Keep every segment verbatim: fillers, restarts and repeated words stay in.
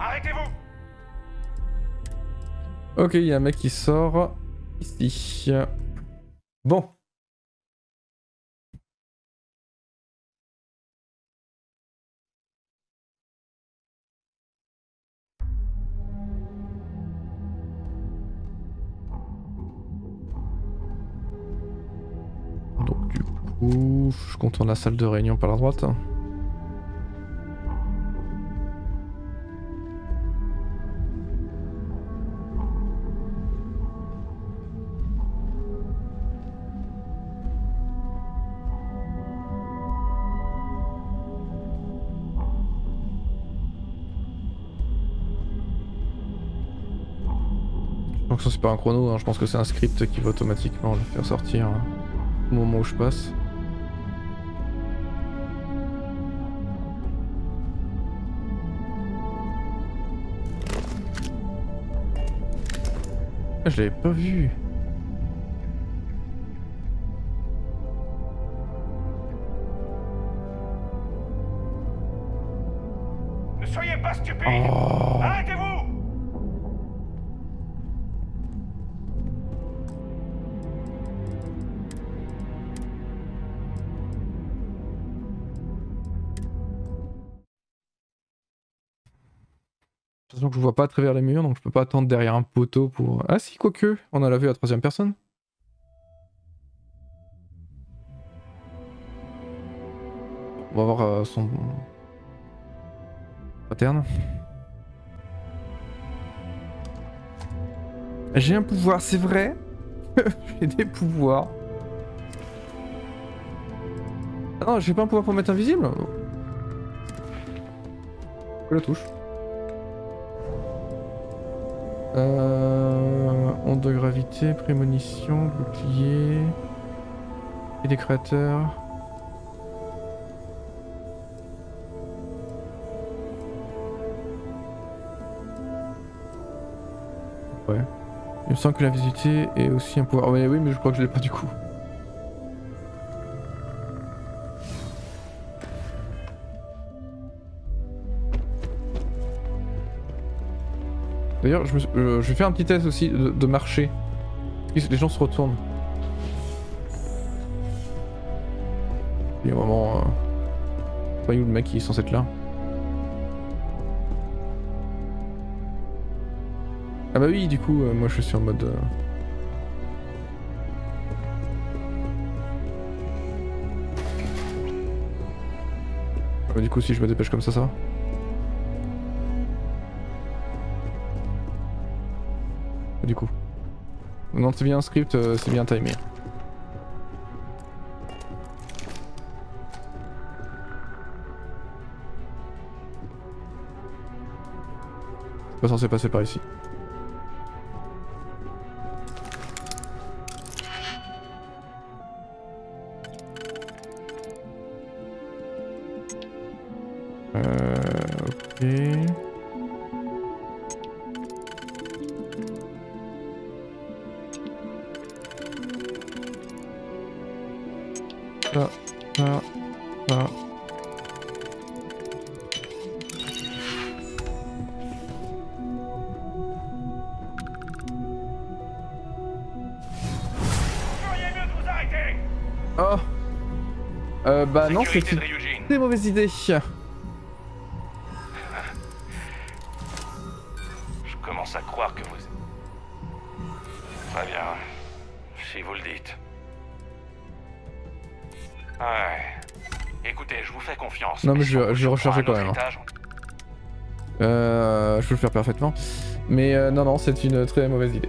Arrêtez-vous! Ok, il y a un mec qui sort ici. Bon. Donc du coup, je contourne la salle de réunion par la droite. Donc ça c'est pas un chrono, hein. Je pense que c'est un script qui va automatiquement le faire sortir hein, au moment où je passe. Ah, je l'avais pas vu. Ne soyez pas stupide. Oh. Arrêtez-vous. Que je vois pas à travers les murs, donc je peux pas attendre derrière un poteau pour... Ah si, quoique, on a la vue à la troisième personne. On va voir euh, son... pattern. J'ai un pouvoir, c'est vrai. J'ai des pouvoirs. Ah non, j'ai pas un pouvoir pour mettre invisible. Je la touche. Euh, onde de gravité, prémonition, bouclier et des créateurs. Ouais. Il me semble que l'invisibilité est aussi un pouvoir. Oh, mais oui, mais je crois que je l'ai pas du coup. D'ailleurs, je, me... euh, je vais faire un petit test aussi de, de marcher. Les gens se retournent. Il y a vraiment... Euh... pas où le mec qui est censé être là. Ah bah oui, du coup, euh, moi je suis en mode... Euh... Ah bah du coup, si je me dépêche comme ça, ça va ? Du coup. Non, c'est bien un script, euh, c'est bien timé. C'est pas censé passer par ici. Euh... Ok... Ça, ça, ça. Oh euh, bah non, c'est une très mauvaise idée. Je commence à croire que vous... Très bien, si vous le dites. Ouais. Écoutez, je vous fais confiance. Non mais je vais recharger quand même. Hein. Euh, je peux le faire parfaitement. Mais euh, non, non, c'est une très mauvaise idée.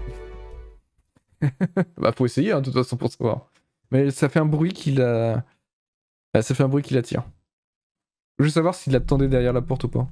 Bah faut essayer hein, de toute façon pour savoir. Mais ça fait un bruit qui la... Ah, ça fait un bruit qui l'attire. Je veux savoir s'il l'attendait derrière la porte ou pas.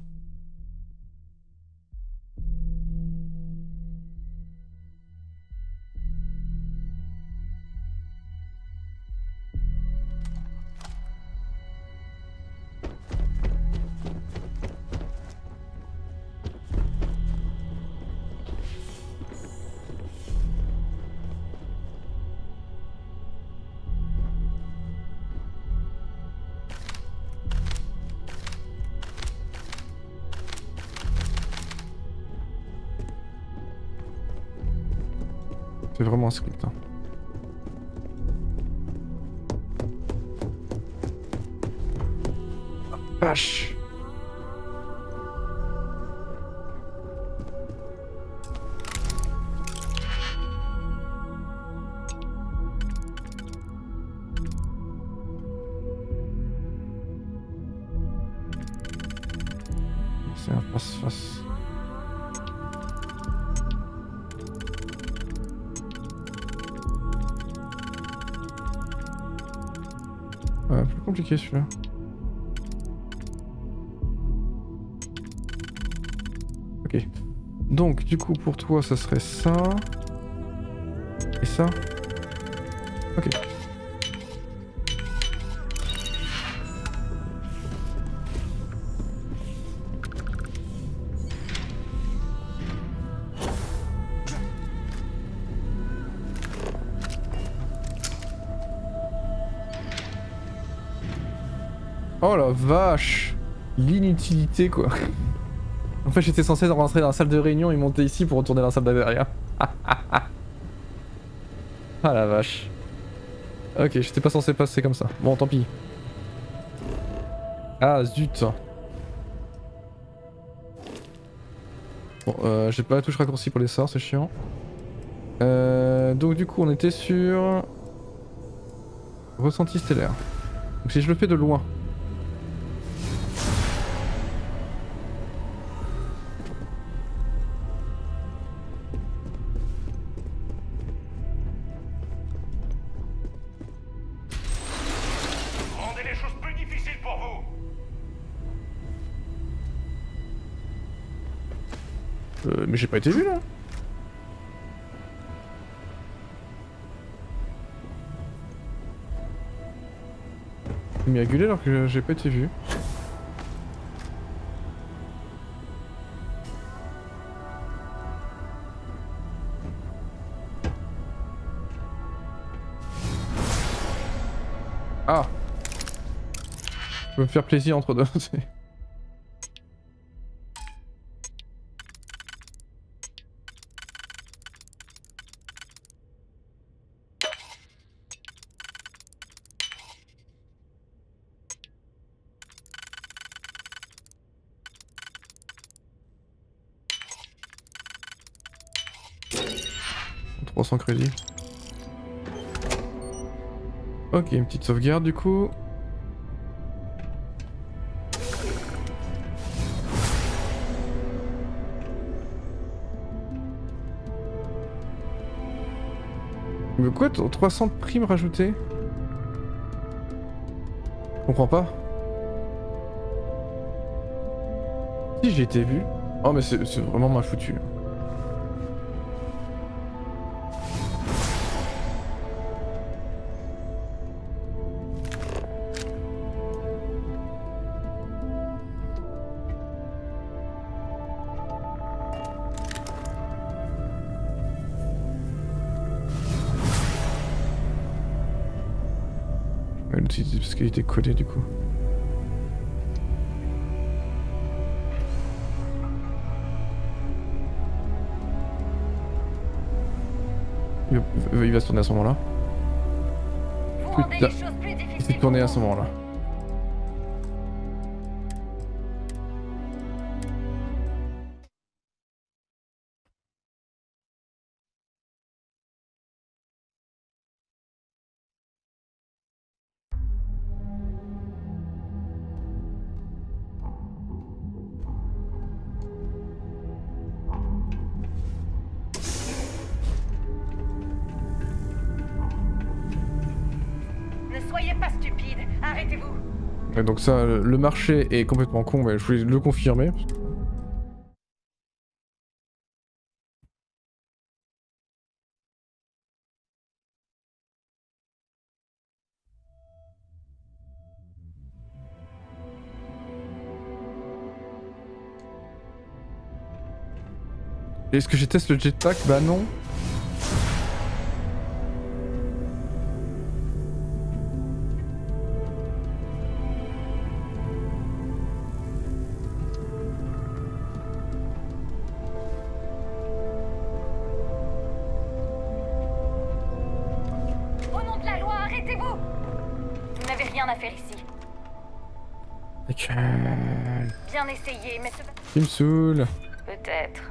C'est vraiment un script. Hein. Oh, vache. C'est un face-face. Ouais, plus compliqué celui-là. Ok. Donc, du coup, pour toi, ça serait ça. Et ça. Ok. Oh la vache, l'inutilité quoi. En fait j'étais censé rentrer dans la salle de réunion et monter ici pour retourner dans la salle de derrière. Ah la vache. Ok, j'étais pas censé passer comme ça. Bon tant pis. Ah zut. Bon euh, j'ai pas la touche raccourci pour les sorts, c'est chiant. Euh, donc du coup on était sur... Ressenti stellaire. Donc si je le fais de loin... Euh, mais j'ai pas été vu là. Il m'a gueulé alors que j'ai pas été vu. Ah. Je peux me faire plaisir entre deux. trois cents crédits. Ok, une petite sauvegarde du coup. Mais quoi, trois cents primes rajoutées? Je comprends pas. Si j'ai été vu. Oh mais c'est vraiment mal foutu. Parce qu'il était collé du coup. Il va, il va se tourner à ce moment-là. Putain. Il s'est tourné à ce moment-là. Donc ça, le marché est complètement con, mais je voulais le confirmer. Est-ce que je teste le jetpack? Bah non. Michael. Bien essayé, mais ce... Il me saoule. Peut-être.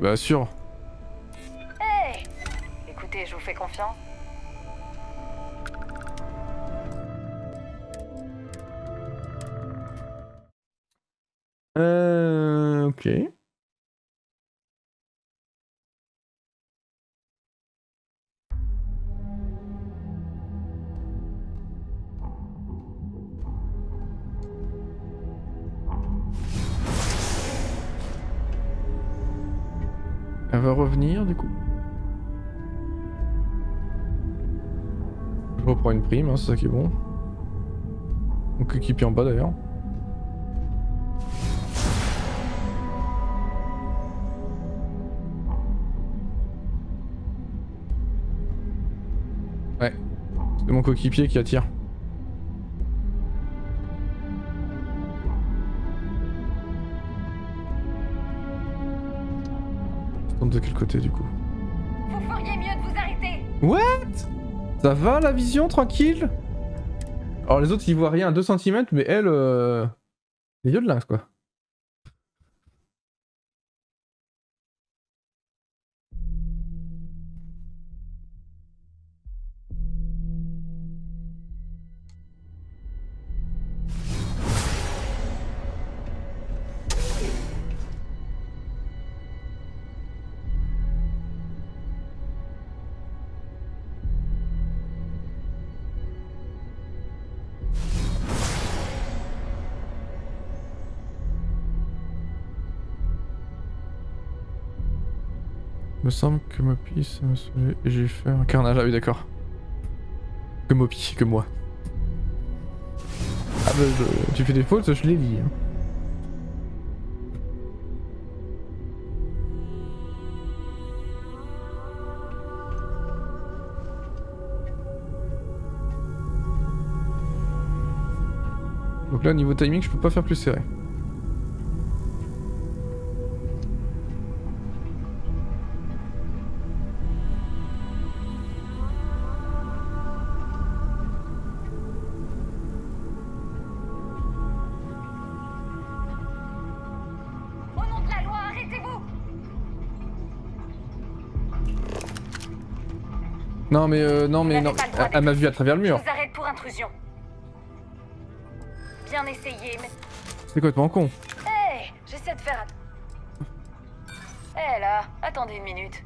Bah sûr. Hey, écoutez, je vous fais confiance. Euh... Ok. Elle va revenir du coup. Je reprends une prime, hein, c'est ça qui est bon. Donc équipier en bas d'ailleurs. Ouais, c'est mon coéquipier qui attire. De quel côté du coup? Vous feriez mieux de vous arrêter. What? Ça va la vision, tranquille? Alors les autres ils voient rien à deux centimètres, mais elle... Euh... les yeux de lynx quoi. Me semble que Mopi ça me saoulait et j'ai fait un carnage. Ah oui d'accord. Que Mopi, que moi. Ah bah je... tu fais des fautes, je les lis. Hein. Donc là au niveau timing je peux pas faire plus serré. Non mais euh, non mais non, elle, elle m'a vu à travers le mur. Je vous arrête pour intrusion. Bien essayé, mais... C'est complètement con. Hey, j'essaie de faire... Hé hey, là, attendez une minute.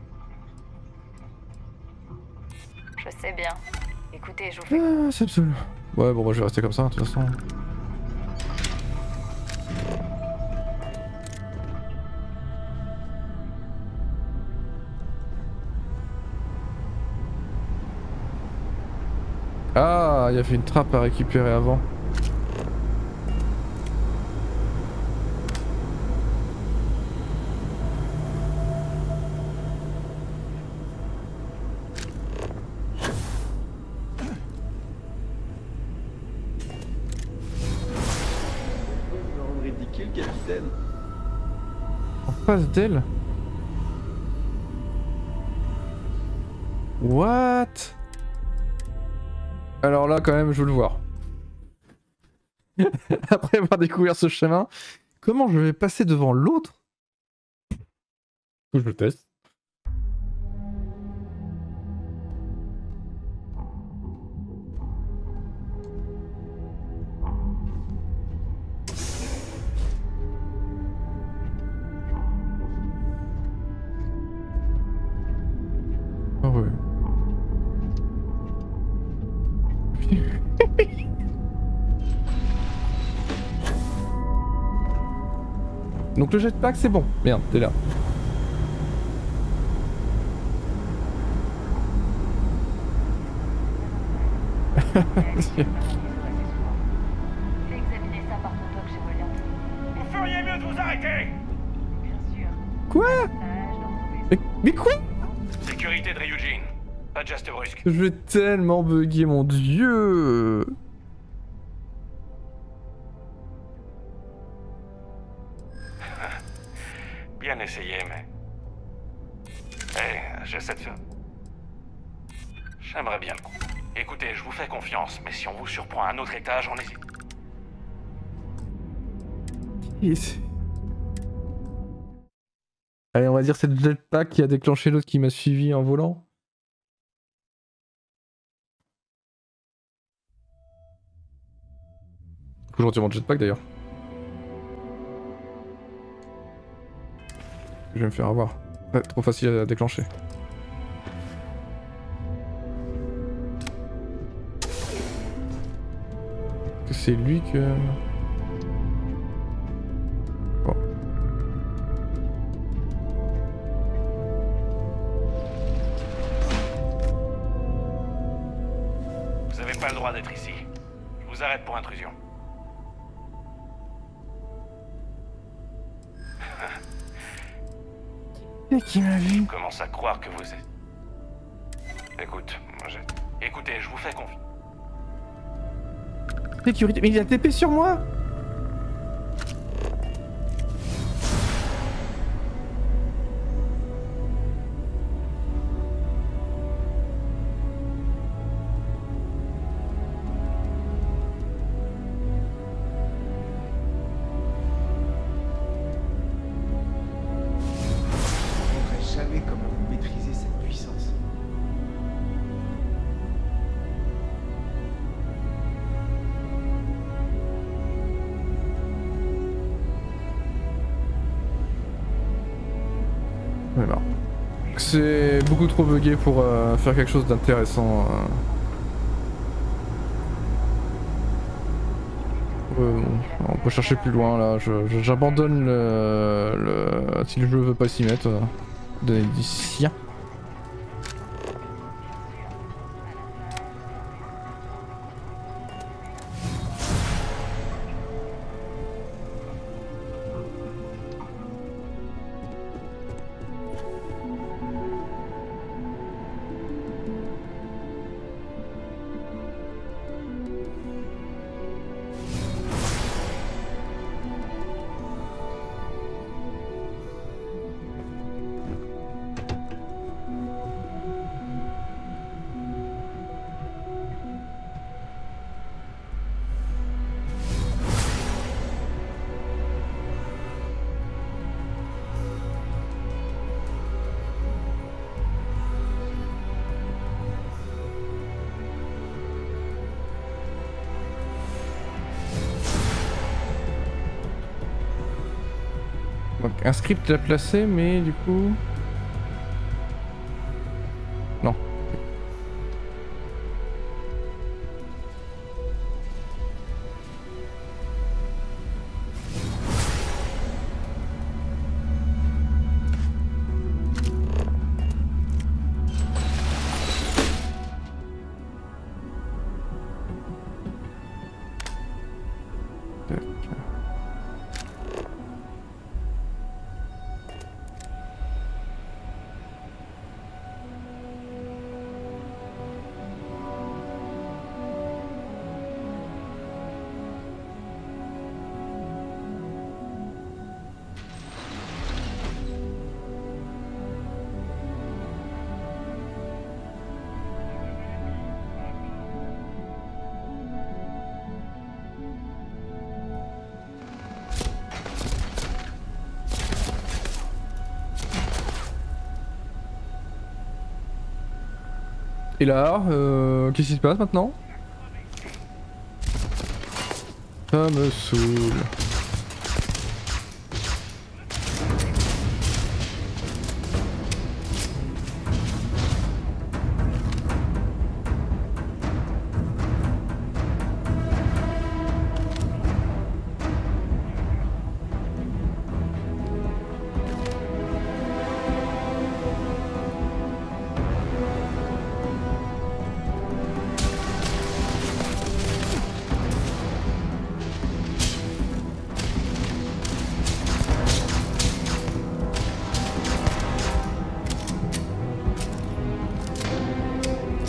Je sais bien. Écoutez, je vous fais... Ah, c'est absolu. Ouais, bon, bah, je vais rester comme ça, de toute façon. Ah, il y avait une trappe à récupérer avant. Je me rends ridicule, capitaine. En face d'elle? What? Alors là, quand même, je veux le voir. Après avoir découvert ce chemin, comment je vais passer devant l'autre? Je le teste. Oh ouais. Donc le jetpack c'est bon. Merde, t'es là. Vous feriez mieux de vous arrêter. Quoi? Mais, mais quoi? Sécurité de Ryujin. Pas de geste brusque. Je vais tellement bugger, mon dieu. Bien essayé, mais... Hé, hey, j'essaie de faire... J'aimerais bien le coup. Écoutez, je vous fais confiance, mais si on vous surprend à un autre étage, on hésite. Allez, on va dire c'est le jetpack qui a déclenché l'autre qui m'a suivi en volant. Faut que je retire mon jetpack d'ailleurs. Je vais me faire avoir. Ouais, trop facile à déclencher. Est-ce que c'est lui que... Bon. Vous avez pas le droit d'être ici. Je vous arrête pour intrusion. Et qui m'a vu? Je commence à croire que vous êtes... Écoute, moi j'ai... Écoutez, je vous fais confiance. Sécurité... Mais il a T P sur moi! C'est beaucoup trop bugué pour euh, faire quelque chose d'intéressant. Euh... Euh, bon, on peut chercher plus loin là, j'abandonne le, le... Si le jeu veut pas s'y mettre, euh, donner du sien. Un script à placer, mais du coup... Non. Et là, euh, qu'est-ce qui se passe maintenant? Ça me saoule.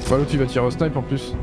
L'autre il va tirer au snipe en plus.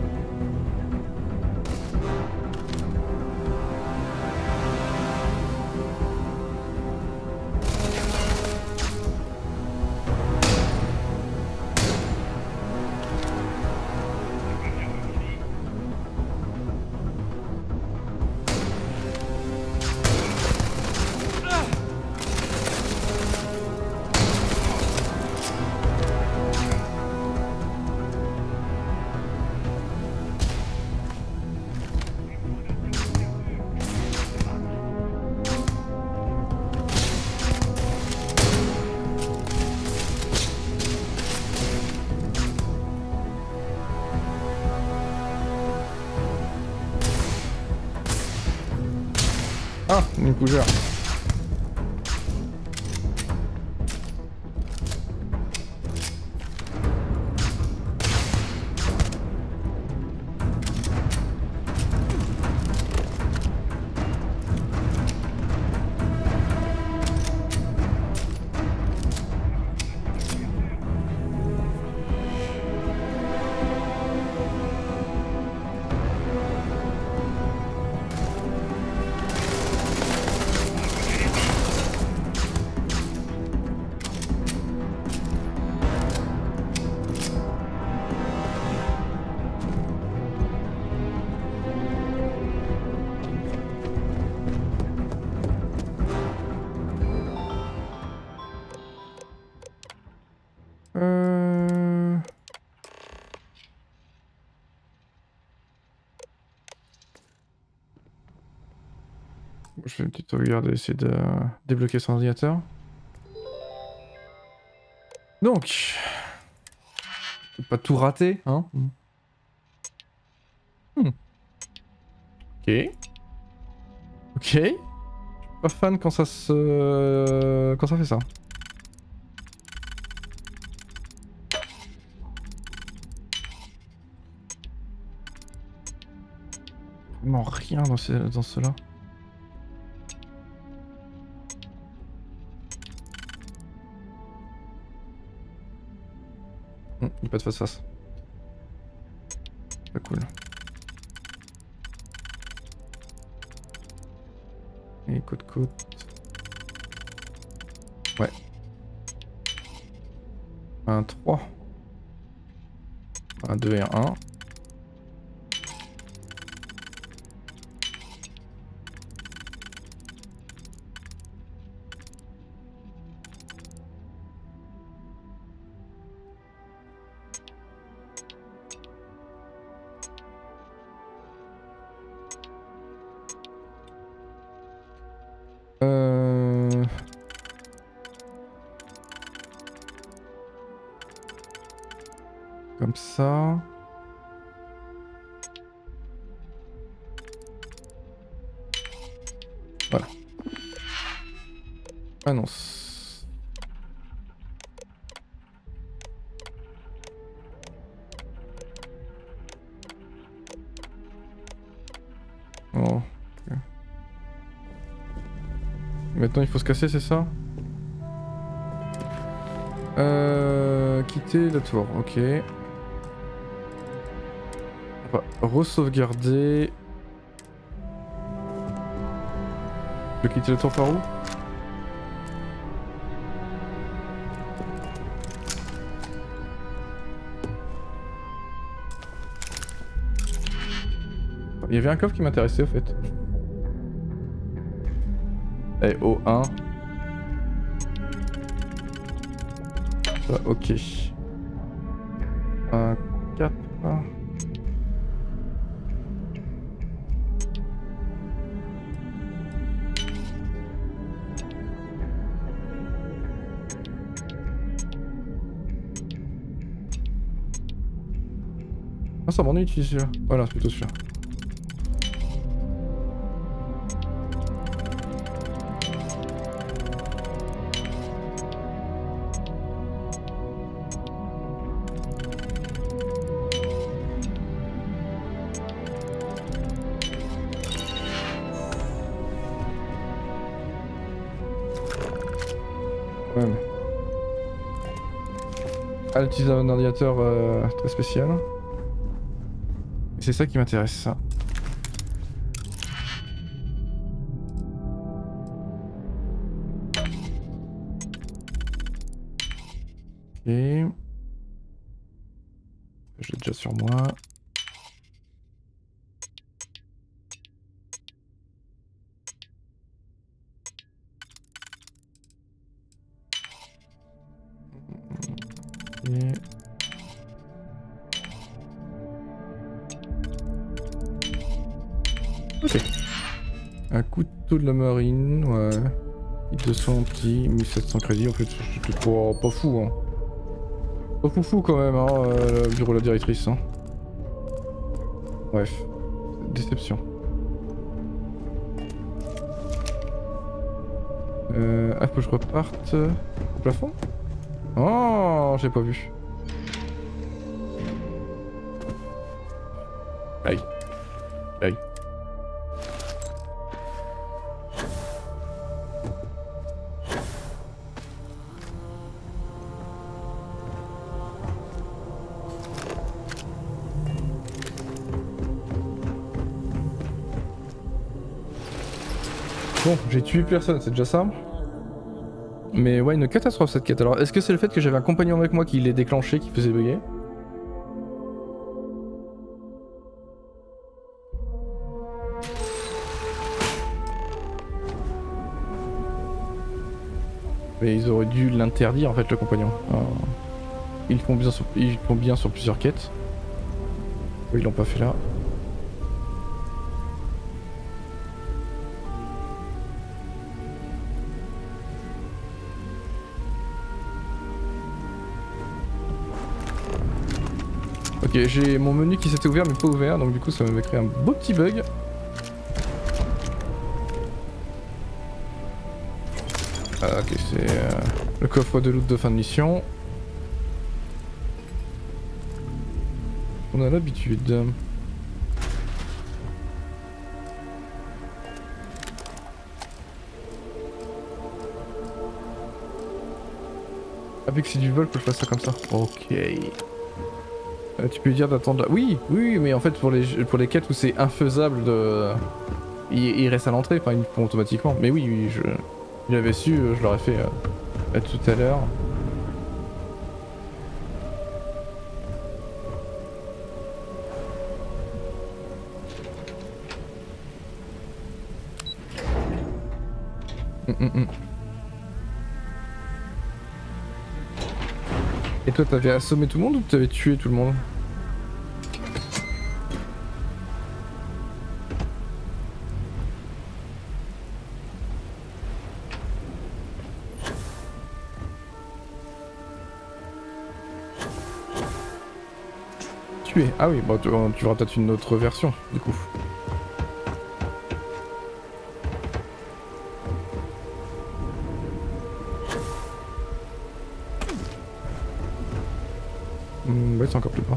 Ah, une cougeur. Je vais une petite sauvegarde et essayer de débloquer son ordinateur. Donc, pas tout raté, hein. hmm. Ok. Ok. Je suis pas fan quand ça se, quand ça fait ça. Vraiment rien dans ce, dans cela. Il n'y a pas de face-face. C'est pas cool. Et côte-côte. Ouais. Un trois. Un deux et un un. Comme ça. Voilà. Annonce. Oh. Okay. Maintenant il faut se casser, c'est ça? Euh, quitter la tour, ok. Re-sauvegarder. Je vais quitter le tour par où? Il y avait un coffre qui m'intéressait au fait. Allez, O un. Ah, ok. Un quatre. Ah, ça m'ennuie d'utiliser celui-là. Voilà, c'est plutôt celui-là. Ouais, mais... Ah, j'utilise un ordinateur euh, très spécial. C'est ça qui m'intéresse, ça. Ok. Je l'ai déjà sur moi. Et... Ok. Un couteau de la marine, ouais. deux cents petits, mille sept cents crédits, en fait c'était pas, pas fou hein. Pas fou fou quand même hein, euh, bureau de la directrice hein. Bref, déception. Euh, ah, faut que je reparte au plafond? Oh, j'ai pas vu. Aïe. Aïe. Bon, j'ai tué personne, c'est déjà ça. Mais ouais, une catastrophe cette quête. Alors, est-ce que c'est le fait que j'avais un compagnon avec moi qui l'ait déclenché, qui faisait bugger? Mais ils auraient dû l'interdire en fait, le compagnon. Oh. Ils font bien sur, ils font bien sur plusieurs quêtes. Ils l'ont pas fait là. Ok, j'ai mon menu qui s'était ouvert mais pas ouvert, donc du coup ça m'avait créé un beau petit bug. Ah, ok, c'est euh, le coffre de loot de fin de mission. On a l'habitude. Ah, vu que c'est du vol, faut que je fasse ça comme ça. Ok. Euh, tu peux lui dire d'attendre là. Oui, oui, mais en fait pour les, pour les quêtes où c'est infaisable de... Il, il reste à l'entrée, enfin ils font automatiquement. Mais oui, oui, je... Il avait su, je l'aurais fait euh, tout à l'heure. Mmh, mmh. Et toi, t'avais assommé tout le monde ou t'avais tué tout le monde? Tué. Ah oui, bah, tu, tu verras peut-être une autre version du coup. Mmh, ouais, c'est encore plus bas.